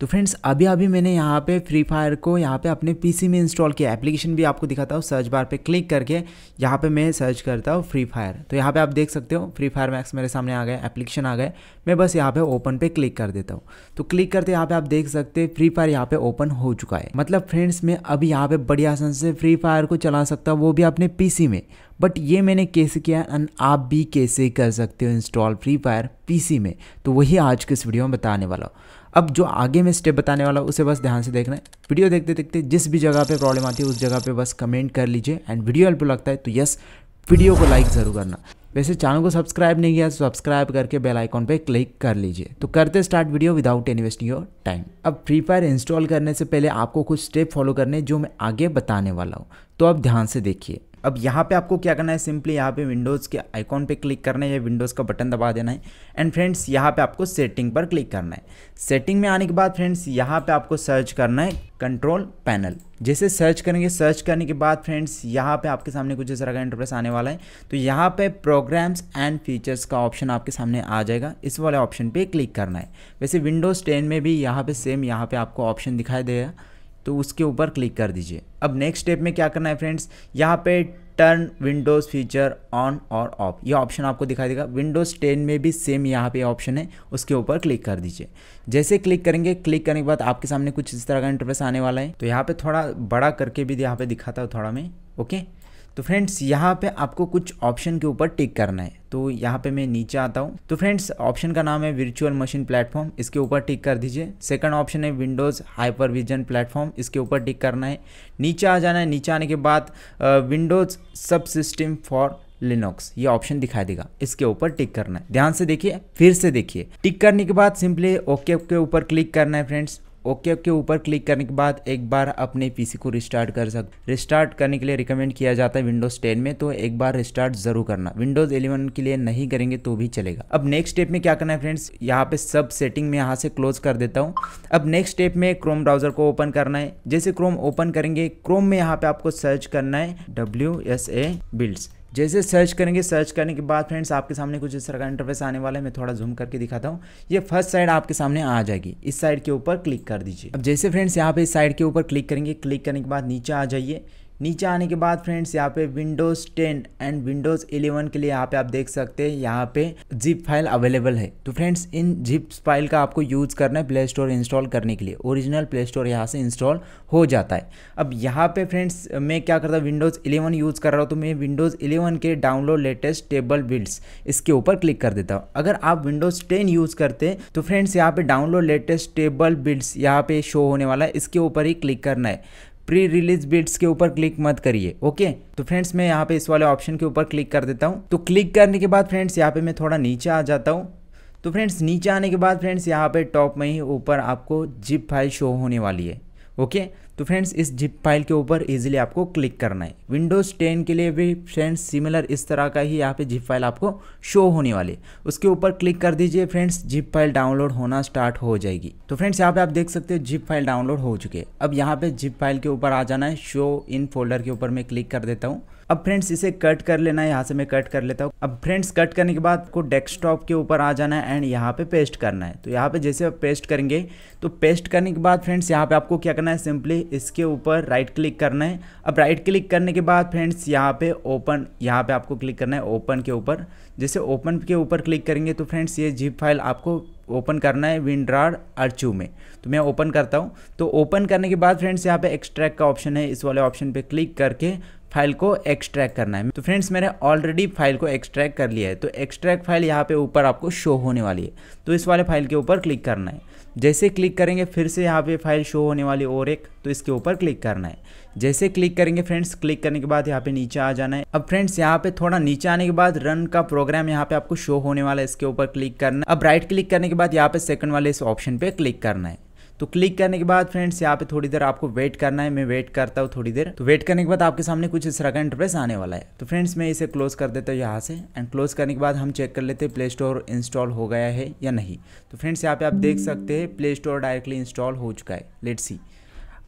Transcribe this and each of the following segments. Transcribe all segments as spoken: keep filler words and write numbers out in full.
तो फ्रेंड्स अभी अभी मैंने यहाँ पे फ्री फायर को यहाँ पे अपने पीसी में इंस्टॉल किया। एप्लीकेशन भी आपको दिखाता हूँ, सर्च बार पे क्लिक करके यहाँ पे मैं सर्च करता हूँ फ्री फायर। तो यहाँ पे आप देख सकते हो फ्री फायर मैक्स मेरे सामने आ गया, एप्लीकेशन आ गए। मैं बस यहाँ पे ओपन पे क्लिक कर देता हूँ। तो क्लिक करते यहाँ पे आप देख सकते हैं फ्री फायर यहाँ पे ओपन हो चुका है। मतलब फ्रेंड्स मैं अभी यहाँ पे बड़ी आसान से फ्री फायर को चला सकता हूँ, वो भी अपने पीसी में। बट ये मैंने कैसे किया एंड आप भी कैसे कर सकते हो इंस्टॉल फ्री फायर पीसी में, तो वही आज के इस वीडियो में बताने वाला हूँ। अब जो आगे मैं स्टेप बताने वाला हूँ उसे बस ध्यान से देखना है। वीडियो देखते देखते जिस भी जगह पे प्रॉब्लम आती है उस जगह पे बस कमेंट कर लीजिए। एंड वीडियो हेल्पफुल लगता है तो यस वीडियो को लाइक ज़रूर करना। वैसे चैनल को सब्सक्राइब नहीं किया तो सब्सक्राइब करके बेल आइकॉन पे क्लिक कर लीजिए। तो करते start video without any wasting your time. अब फ्री फायर इंस्टॉल करने से पहले आपको कुछ स्टेप फॉलो करने जो मैं आगे बताने वाला हूँ, तो आप ध्यान से देखिए। अब यहाँ पे आपको क्या करना है, सिंपली यहाँ पे विंडोज़ के आइकॉन पे क्लिक करना है या विंडोज़ का बटन दबा देना है। एंड फ्रेंड्स यहाँ पे आपको सेटिंग पर क्लिक करना है। सेटिंग में आने के बाद फ्रेंड्स यहाँ पे आपको सर्च करना है कंट्रोल पैनल। जैसे सर्च करेंगे, सर्च करने के बाद फ्रेंड्स यहाँ पे आपके सामने कुछ इस तरह का इंटरफेस आने वाला है। तो यहाँ पे प्रोग्राम्स एंड फीचर्स का ऑप्शन आपके सामने आ जाएगा, इस वाले ऑप्शन पे क्लिक करना है। वैसे विंडोज़ टेन में भी यहाँ पे सेम यहाँ पे आपको ऑप्शन दिखाई देगा, तो उसके ऊपर क्लिक कर दीजिए। अब नेक्स्ट स्टेप में क्या करना है फ्रेंड्स, यहाँ पे टर्न विंडोज़ फीचर ऑन और ऑफ ये ऑप्शन आपको दिखाई देगा। विंडोज़ टेन में भी सेम यहाँ पे ऑप्शन है, उसके ऊपर क्लिक कर दीजिए। जैसे क्लिक करेंगे, क्लिक करने के बाद आपके सामने कुछ इस तरह का इंटरफेस आने वाला है। तो यहाँ पे थोड़ा बड़ा करके भी यहाँ पे दिखाता हूँ थोड़ा मैं, ओके। तो फ्रेंड्स यहाँ पे आपको कुछ ऑप्शन के ऊपर टिक करना है। तो यहाँ पे मैं नीचे आता हूँ। तो फ्रेंड्स ऑप्शन का नाम है वर्चुअल मशीन प्लेटफॉर्म, इसके ऊपर टिक कर दीजिए। सेकंड ऑप्शन है विंडोज़ हाइपरविजन प्लेटफॉर्म, इसके ऊपर टिक करना है। नीचे आ जाना है। नीचे आने के बाद Windows subsystem for Linux ये ऑप्शन दिखाई देगा, इसके ऊपर टिक करना है। ध्यान से देखिए, फिर से देखिए। टिक करने के बाद सिंपली ओके के ऊपर क्लिक करना है। फ्रेंड्स ओके के ऊपर क्लिक करने के बाद एक बार अपने पीसी को रिस्टार्ट कर सकते। रिस्टार्ट करने के लिए रिकमेंड किया जाता है विंडोज़ टेन में, तो एक बार रिस्टार्ट जरूर करना। विंडोज़ इलेवन के लिए नहीं करेंगे तो भी चलेगा। अब नेक्स्ट स्टेप में क्या करना है फ्रेंड्स, यहाँ पे सब सेटिंग में यहाँ से क्लोज कर देता हूँ। अब नेक्स्ट स्टेप में क्रोम ब्राउजर को ओपन करना है। जैसे क्रोम ओपन करेंगे, क्रोम में यहाँ पे आपको सर्च करना है डब्ल्यू एस ए बिल्ड्स। जैसे सर्च करेंगे, सर्च करने के बाद फ्रेंड्स आपके सामने कुछ इस तरह का इंटरफेस आने वाला है। मैं थोड़ा जूम करके दिखाता हूँ। ये फर्स्ट साइड आपके सामने आ जाएगी, इस साइड के ऊपर क्लिक कर दीजिए। अब जैसे फ्रेंड्स यहाँ पे इस साइड के ऊपर क्लिक करेंगे, क्लिक करने के बाद नीचे आ जाइए। नीचे आने के बाद फ्रेंड्स यहाँ पे Windows ten and Windows eleven के लिए यहाँ पे आप देख सकते हैं यहाँ पे जिप फाइल अवेलेबल है। तो फ्रेंड्स इन जिप फाइल का आपको यूज़ करना है प्ले स्टोर इंस्टॉल करने के लिए। ओरिजिनल प्ले स्टोर यहाँ से इंस्टॉल हो जाता है। अब यहाँ पे फ्रेंड्स मैं क्या करता हूँ, विंडोज़ इलेवन यूज़ कर रहा हूँ, तो मैं विंडोज़ इलेवन के डाउनलोड लेटेस्ट टेबल बिल्ड्स इसके ऊपर क्लिक कर देता हूँ। अगर आप विंडोज़ टेन यूज़ करते हैं तो फ्रेंड्स यहाँ पर डाउनलोड लेटेस्ट टेबल बिल्ड्स यहाँ पे शो होने वाला है, इसके ऊपर ही क्लिक करना है। प्री रिलीज बिट्स के ऊपर क्लिक मत करिए, ओके। तो फ्रेंड्स मैं यहाँ पे इस वाले ऑप्शन के ऊपर क्लिक कर देता हूँ। तो क्लिक करने के बाद फ्रेंड्स यहाँ पे मैं थोड़ा नीचे आ जाता हूँ। तो फ्रेंड्स नीचे आने के बाद फ्रेंड्स यहाँ पे टॉप में ही ऊपर आपको जिप फाइल शो होने वाली है, ओके। तो फ्रेंड्स इस जिप फाइल के ऊपर इजीली आपको क्लिक करना है। विंडोज़ टेन के लिए भी फ्रेंड्स सिमिलर इस तरह का ही यहाँ पे जिप फाइल आपको शो होने वाली है, उसके ऊपर क्लिक कर दीजिए। फ्रेंड्स जिप फाइल डाउनलोड होना स्टार्ट हो जाएगी। तो फ्रेंड्स यहाँ पे आप देख सकते हो जिप फाइल डाउनलोड हो चुके हैं। अब यहाँ पे जिप फाइल के ऊपर आ जाना है, शो इन फोल्डर के ऊपर मैं क्लिक कर देता हूँ। अब फ्रेंड्स इसे कट कर लेना है, यहाँ से मैं कट कर लेता हूँ। अब फ्रेंड्स कट करने के बाद आपको डेस्कटॉप के ऊपर आ जाना है एंड यहाँ पे पेस्ट करना है। तो यहाँ पे जैसे आप पेस्ट करेंगे, तो पेस्ट करने के बाद फ्रेंड्स यहाँ पे आपको क्या करना है, सिंपली इसके ऊपर राइट क्लिक करना है। अब राइट क्लिक करने के बाद फ्रेंड्स यहाँ पे ओपन यहाँ पे आपको क्लिक करना है, ओपन के ऊपर। जैसे ओपन के ऊपर क्लिक करेंगे तो फ्रेंड्स ये जिप फाइल आपको ओपन करना है विंडरार आर्चू में। तो मैं ओपन करता हूँ। तो ओपन करने के बाद फ्रेंड्स यहाँ पे एक्सट्रैक्ट का ऑप्शन है, इस वाले ऑप्शन पे क्लिक करके फाइल को एक्सट्रैक्ट करना है। तो फ्रेंड्स मैंने ऑलरेडी फाइल को एक्सट्रैक्ट कर लिया है। तो एक्सट्रैक्ट फाइल यहाँ पे ऊपर आपको शो होने वाली है, तो इस वाले फाइल के ऊपर क्लिक करना है। जैसे क्लिक करेंगे फिर से यहाँ पे फाइल शो होने वाली और एक, तो इसके ऊपर क्लिक करना है। जैसे क्लिक करेंगे फ्रेंड्स, क्लिक करने के बाद यहाँ पे नीचे आ जाना है। अब फ्रेंड्स यहाँ पे थोड़ा नीचे आने के बाद रन का प्रोग्राम यहाँ पे आपको शो होने वाला है, इसके ऊपर क्लिक करना है। अब राइट क्लिक करने के बाद यहाँ पे सेकंड वाले इस ऑप्शन पे क्लिक करना है। तो क्लिक करने के बाद फ्रेंड्स यहाँ पे थोड़ी देर आपको वेट करना है। मैं वेट करता हूँ थोड़ी देर। तो वेट करने के बाद आपके सामने कुछ इस तरह का इंटरफेस आने वाला है। तो फ्रेंड्स मैं इसे क्लोज कर देता हूँ यहाँ से। एंड क्लोज करने के बाद हम चेक कर लेते हैं प्ले स्टोर इंस्टॉल हो गया है या नहीं। तो फ्रेंड्स यहाँ पे आप देख सकते हैं प्ले स्टोर डायरेक्टली इंस्टॉल हो चुका है, लेट्स सी।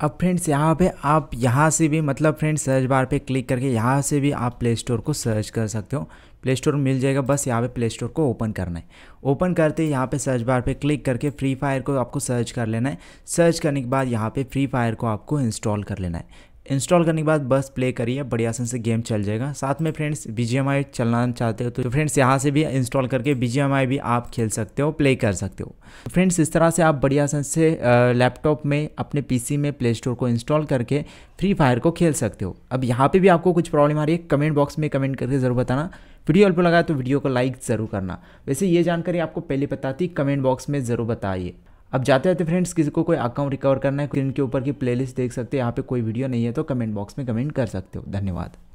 अब फ्रेंड्स यहाँ पे आप यहाँ से भी मतलब फ्रेंड्स सर्च बार पे क्लिक करके यहाँ से भी आप प्ले स्टोर को सर्च कर सकते हो, प्ले स्टोर मिल जाएगा। बस यहाँ पे प्ले स्टोर को ओपन करना है। ओपन करते ही यहाँ पे सर्च बार पे क्लिक करके फ्री फायर को आपको सर्च कर लेना है। सर्च करने के बाद यहाँ पे फ्री फायर को आपको इंस्टॉल कर लेना है। इंस्टॉल करने के बाद बस प्ले करिए, बड़ी आसान से गेम चल जाएगा। साथ में फ्रेंड्स बीजीएमआई चलना चाहते हो तो फ्रेंड्स यहाँ से भी इंस्टॉल करके बीजीएमआई भी आप खेल सकते हो, प्ले कर सकते हो। फ्रेंड्स इस तरह से आप बड़ी आसान से लैपटॉप में अपने पीसी में प्ले स्टोर को इंस्टॉल करके फ्री फायर को खेल सकते हो। अब यहाँ पे भी आपको कुछ प्रॉब्लम आ रही है कमेंट बॉक्स में कमेंट करके ज़रूर बताना। वीडियो हेल्पफुल लगा तो वीडियो को लाइक ज़रूर करना। वैसे ये जानकारी आपको पहले पता थी, कमेंट बॉक्स में ज़रूर बताइए। अब जाते जाते फ्रेंड्स किसी को कोई अकाउंट रिकवर करना है, स्क्रीन के ऊपर की प्लेलिस्ट देख सकते हैं। यहाँ पे कोई वीडियो नहीं है तो कमेंट बॉक्स में कमेंट कर सकते हो। धन्यवाद।